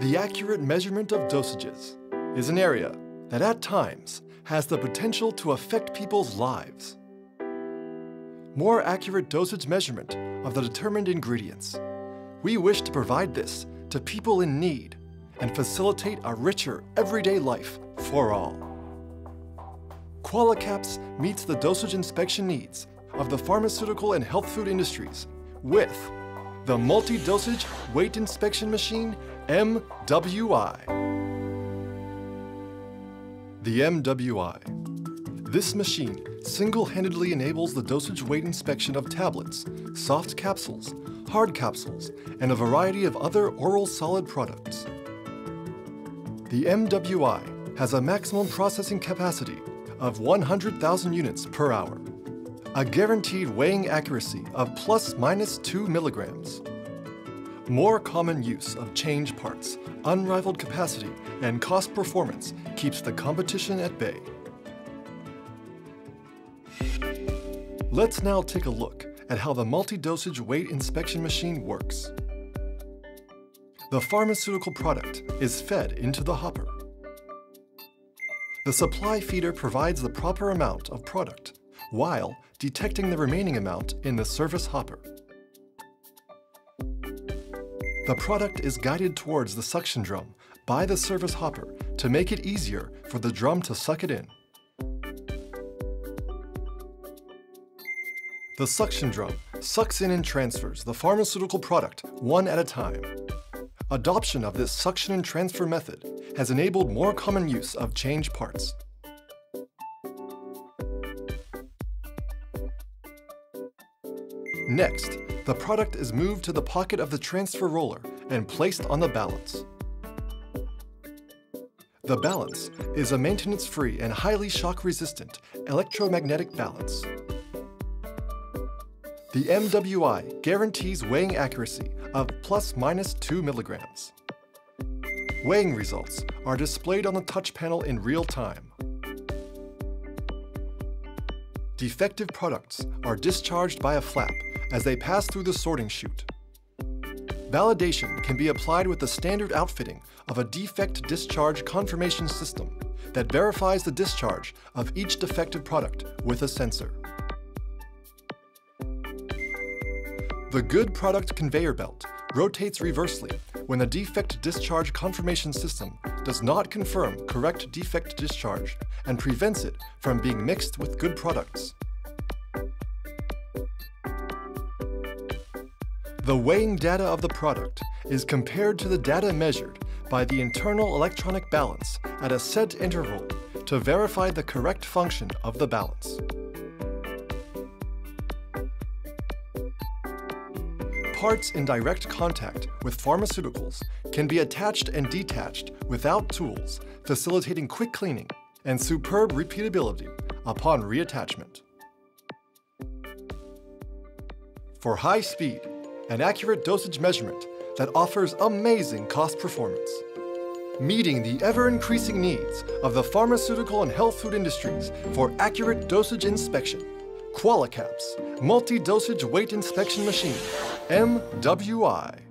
The accurate measurement of dosages is an area that at times has the potential to affect people's lives. More accurate dosage measurement of the determined ingredients. We wish to provide this to people in need and facilitate a richer everyday life for all. Qualicaps meets the dosage inspection needs of the pharmaceutical and health food industries with the multi-dosage weight inspection machine, MWI. The MWI. This machine single-handedly enables the dosage weight inspection of tablets, soft capsules, hard capsules, and a variety of other oral solid products. The MWI has a maximum processing capacity of 100,000 units per hour, a guaranteed weighing accuracy of ±2 milligrams. More common use of change parts, unrivaled capacity, and cost performance keeps the competition at bay. Let's now take a look at how the multi-dosage weight inspection machine works. The pharmaceutical product is fed into the hopper. The supply feeder provides the proper amount of product while detecting the remaining amount in the service hopper. The product is guided towards the suction drum by the service hopper to make it easier for the drum to suck it in. The suction drum sucks in and transfers the pharmaceutical product one at a time. Adoption of this suction and transfer method has enabled more common use of change parts. Next, the product is moved to the pocket of the transfer roller and placed on the balance. The balance is a maintenance-free and highly shock-resistant electromagnetic balance. The MWI guarantees weighing accuracy of ±2 milligrams. Weighing results are displayed on the touch panel in real time. Defective products are discharged by a flap as they pass through the sorting chute. Validation can be applied with the standard outfitting of a defect discharge confirmation system that verifies the discharge of each defective product with a sensor. The good product conveyor belt rotates reversely when the defect discharge confirmation system does not confirm correct defect discharge and prevents it from being mixed with good products. The weighing data of the product is compared to the data measured by the internal electronic balance at a set interval to verify the correct function of the balance. Parts in direct contact with pharmaceuticals can be attached and detached without tools, facilitating quick cleaning and superb repeatability upon reattachment. For high speed, an accurate dosage measurement that offers amazing cost performance. Meeting the ever-increasing needs of the pharmaceutical and health food industries for accurate dosage inspection, Qualicaps Multi-Dosage Weight Inspection Machine, MWI.